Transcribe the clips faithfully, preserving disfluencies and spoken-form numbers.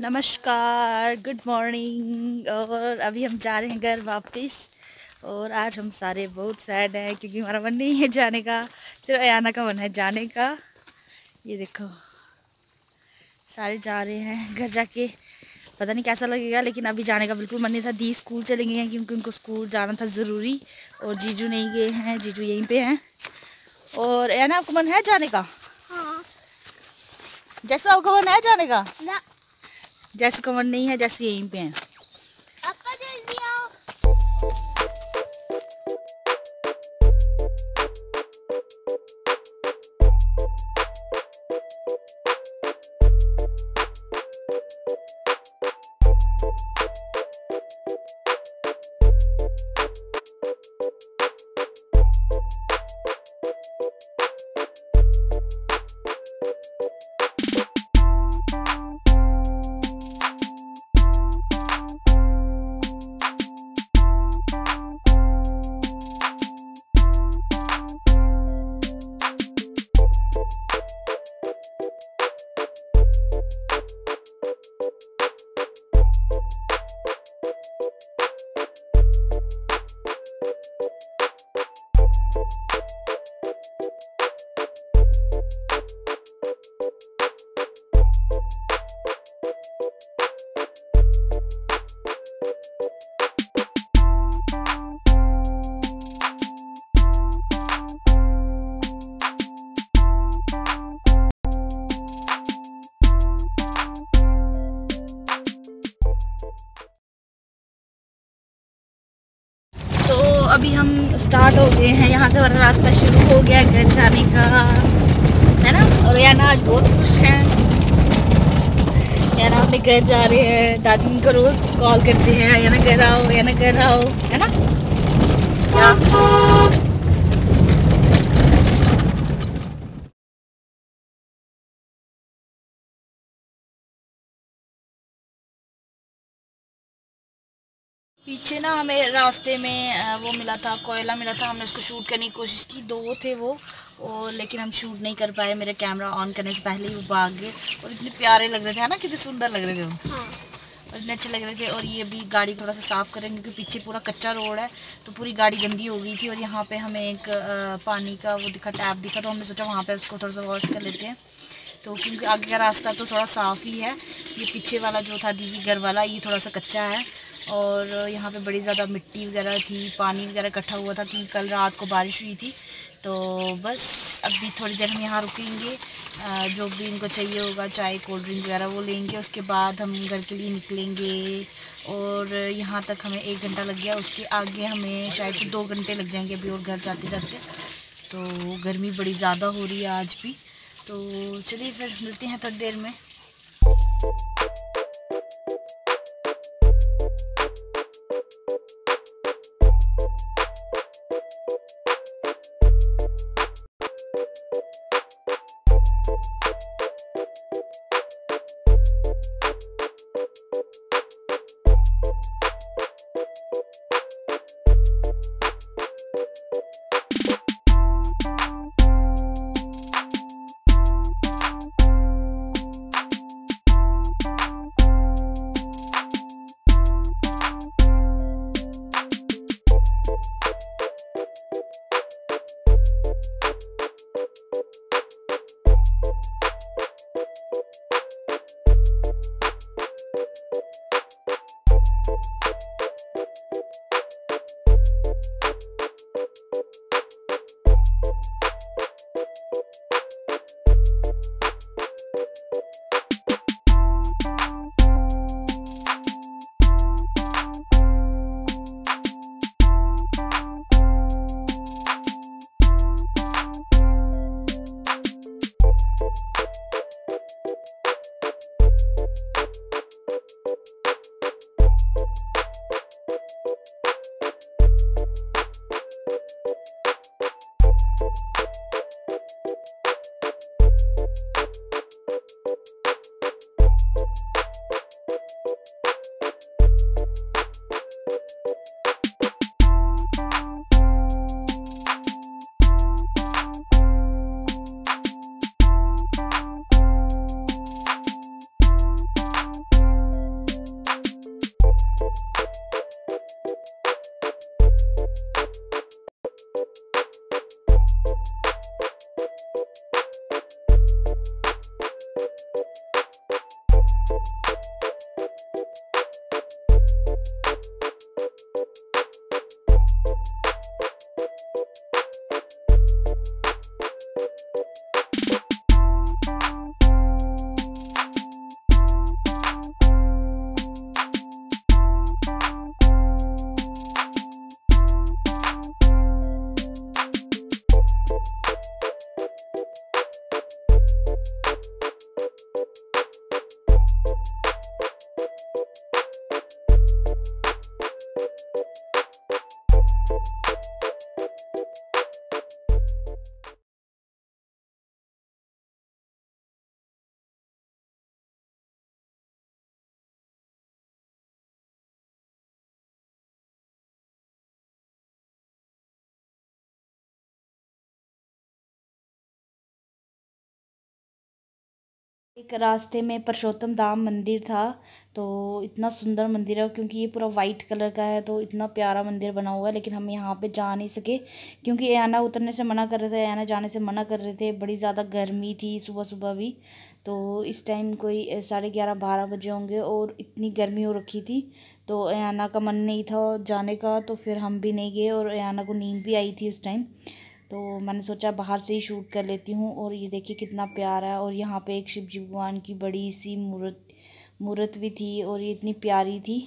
नमस्कार, good morning. और अभी हम जा रहे हैं घर वापस। और आज हम सारे बहुत सैड हैं क्योंकि हमारा मन नहीं है जाने का, सिर्फ अयाना का मन है जाने का। ये देखो सारे जा रहे हैं, घर जाके पता नहीं कैसा लगेगा, लेकिन अभी जाने का बिल्कुल मन नहीं था। दी स्कूल चले गए हैं क्योंकि उनको स्कूल जाना था ज़रूरी, और जीजू नहीं गए हैं, जीजू यहीं पर हैं। और अयाना, आपको मन है जाने का? हाँ। जैसू, आपको मन है जाने का? ना, जैसे कमर नहीं है, जैसे यहीं पे हैं। अभी हम स्टार्ट हो गए हैं, यहाँ से हमारा रास्ता शुरू हो गया घर जाने का, है ना। और याना आज बहुत खुश है, याना अपने घर जा रहे हैं। दादी इनको रोज़ कॉल करते हैं, याना घर आओ, याना घर आओ, है ना। पीछे ना हमें रास्ते में वो मिला था, कोयला मिला था, हमने उसको शूट करने की कोशिश की, दो थे वो, और लेकिन हम शूट नहीं कर पाए। मेरा कैमरा ऑन करने से पहले ही वो भाग गए। और इतने प्यारे लग रहे थे, है ना, कितने सुंदर लग रहे थे वो। हाँ। और इतने अच्छे लग रहे थे। और ये अभी गाड़ी थोड़ा सा साफ़ करेंगे क्योंकि पीछे पूरा कच्चा रोड है, तो पूरी गाड़ी गंदी हो गई थी। और यहाँ पर हमें एक पानी का वो दिखा, टैप दिखा, तो हमने सोचा वहाँ पर उसको थोड़ा सा वॉश कर लेते हैं, तो क्योंकि आगे का रास्ता तो थोड़ा साफ़ ही है। ये पीछे वाला जो था दी घर वाला, ये थोड़ा सा कच्चा है। और यहाँ पे बड़ी ज़्यादा मिट्टी वगैरह थी, पानी वगैरह इकट्ठा हुआ था कि कल रात को बारिश हुई थी। तो बस अभी थोड़ी देर हम यहाँ रुकेंगे, जो भी इनको चाहिए होगा, चाय, कोल्ड ड्रिंक वगैरह, वो लेंगे। उसके बाद हम घर के लिए निकलेंगे। और यहाँ तक हमें एक घंटा लग गया, उसके आगे हमें शायद से दो घंटे लग जाएंगे अभी और घर जाते जाते। तो गर्मी बड़ी ज़्यादा हो रही है आज भी। तो चलिए फिर मिलते हैं थोड़ी देर में। एक रास्ते में परशोत्तम धाम मंदिर था। तो इतना सुंदर मंदिर है, क्योंकि ये पूरा वाइट कलर का है तो इतना प्यारा मंदिर बना हुआ है। लेकिन हम यहाँ पे जा नहीं सके क्योंकि एयाना उतरने से मना कर रहे थे, एयाना जाने से मना कर रहे थे। बड़ी ज़्यादा गर्मी थी सुबह सुबह भी, तो इस टाइम कोई साढ़े ग्यारह बारह बजे होंगे और इतनी गर्मी हो रखी थी। तो एयाना का मन नहीं था जाने का, तो फिर हम भी नहीं गए। और एयाना को नींद भी आई थी उस टाइम, तो मैंने सोचा बाहर से ही शूट कर लेती हूँ। और ये देखिए कितना प्यारा है। और यहाँ पे एक शिव जी भगवान की बड़ी सी मूर्त मूर्त भी थी और ये इतनी प्यारी थी।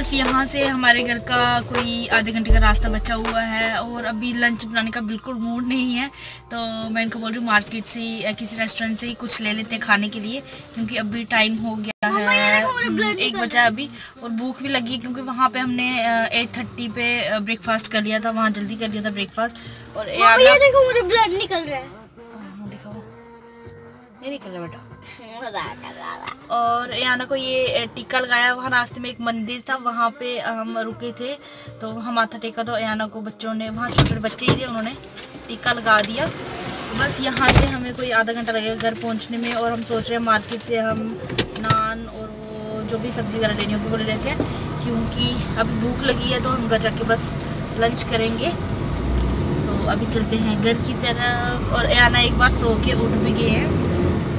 बस यहाँ से हमारे घर का कोई आधे घंटे का रास्ता बचा हुआ है और अभी लंच बनाने का बिल्कुल मूड नहीं है। तो मैं इनको बोल रही हूँ मार्केट से या किसी रेस्टोरेंट से ही कुछ ले लेते हैं खाने के लिए, क्योंकि अभी टाइम हो गया है एक बजा अभी और भूख भी लगी, क्योंकि वहाँ पे हमने एट थर्टी पे ब्रेकफास्ट कर लिया था, वहाँ जल्दी कर लिया था ब्रेकफास्ट। और देखो मुझे ब्लड निकल रहा है, नहीं निकल रहा बेटा। और एयाना को ये टीका लगाया। वहाँ रास्ते में एक मंदिर था, वहाँ पे हम रुके थे तो वहाँ माथा टेका। तो एयाना को बच्चों ने, वहाँ छोटे छोटे बच्चे ही थे, उन्होंने टीका लगा दिया। बस यहाँ से हमें कोई आधा घंटा लगेगा घर पहुँचने में। और हम सोच रहे हैं मार्केट से हम नान और वो जो भी सब्ज़ी वगैरह लेनी होगी वो ले लेते हैं, क्योंकि अभी भूख लगी है। तो हम घर जाके बस लंच करेंगे। तो अभी चलते हैं घर की तरफ। और एयाना एक बार सो के उठ भी गए हैं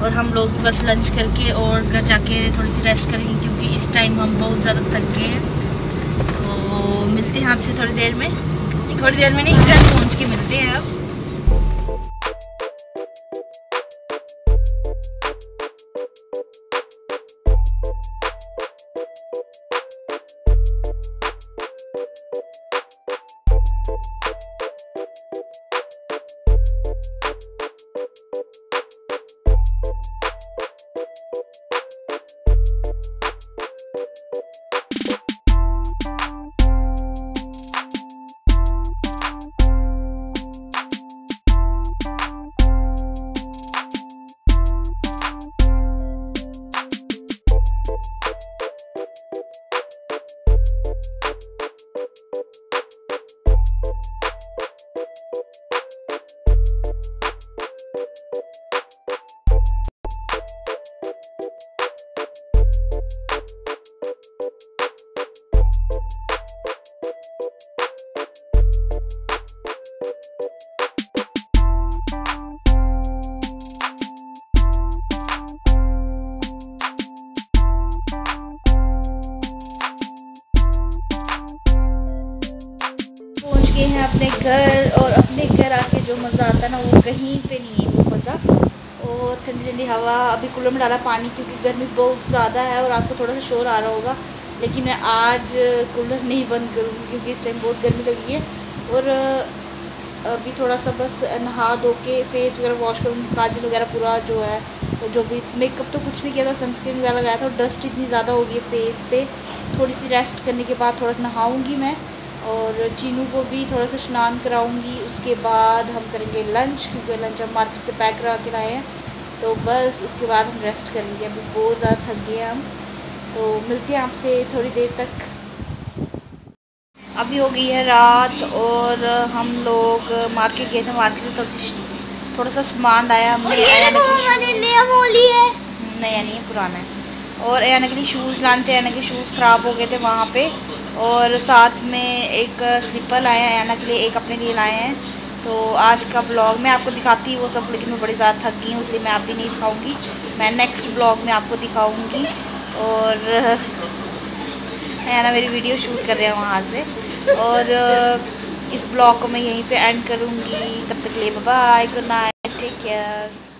और हम लोग बस लंच करके और घर जाके थोड़ी सी रेस्ट करेंगे, क्योंकि इस टाइम हम बहुत ज़्यादा थक गए हैं। तो मिलते हैं आपसे थोड़ी देर में, थोड़ी देर में नहीं घर पहुंच के मिलते हैं आप। चुके हैं अपने घर, और अपने घर आके जो मज़ा आता है ना वो कहीं पे नहीं है वो मज़ा। और ठंडी ठंडी हवा, अभी कूलर में डाला पानी क्योंकि गर्मी बहुत ज़्यादा है और आपको थोड़ा सा शोर आ रहा होगा, लेकिन मैं आज कूलर नहीं बंद करूँगी क्योंकि इस टाइम बहुत गर्मी लगी है। और अभी थोड़ा सा बस नहा धो के फेस वगैरह वॉश करूँगी, काजल वगैरह पूरा जो है, जो भी मेकअप तो कुछ नहीं किया था, सनस्क्रीन वगैरह लगाया था। और डस्ट इतनी ज़्यादा हो गई है फेस पे, थोड़ी सी रेस्ट करने के बाद थोड़ा सा नहाऊँगी मैं, और चीनू को भी थोड़ा सा स्नान कराऊँगी। उसके बाद हम करेंगे लंच, क्योंकि लंच हम मार्केट से पैक करा के लाए हैं, तो बस उसके बाद हम रेस्ट करेंगे। अभी बहुत ज़्यादा थक गए हम, तो मिलते हैं आपसे थोड़ी देर तक। अभी हो गई है रात और हम लोग मार्केट गए थे, मार्केट से थोड़ी थोड़ा सा सामान लाया हमने। नया मोली है, नया नहीं है, पुराना है। और अयाना के लिए शूज़ लाने थे, अयाना के शूज़ ख़राब हो गए थे वहाँ पे, और साथ में एक स्लीपर लाए हैं अयाना के लिए, एक अपने लिए लाए हैं। तो आज का ब्लॉग मैं आपको दिखाती वो सब, लेकिन मैं बड़ी ज़्यादा थक गई हूँ इसलिए मैं आप भी नहीं दिखाऊँगी, मैं नेक्स्ट ब्लॉग में आपको दिखाऊँगी। और अयाना मेरी वीडियो शूट कर रहे हैं वहाँ से, और इस ब्लॉग को मैं यहीं पे एंड करूँगी। तब तक के लिए bye, good night, take care.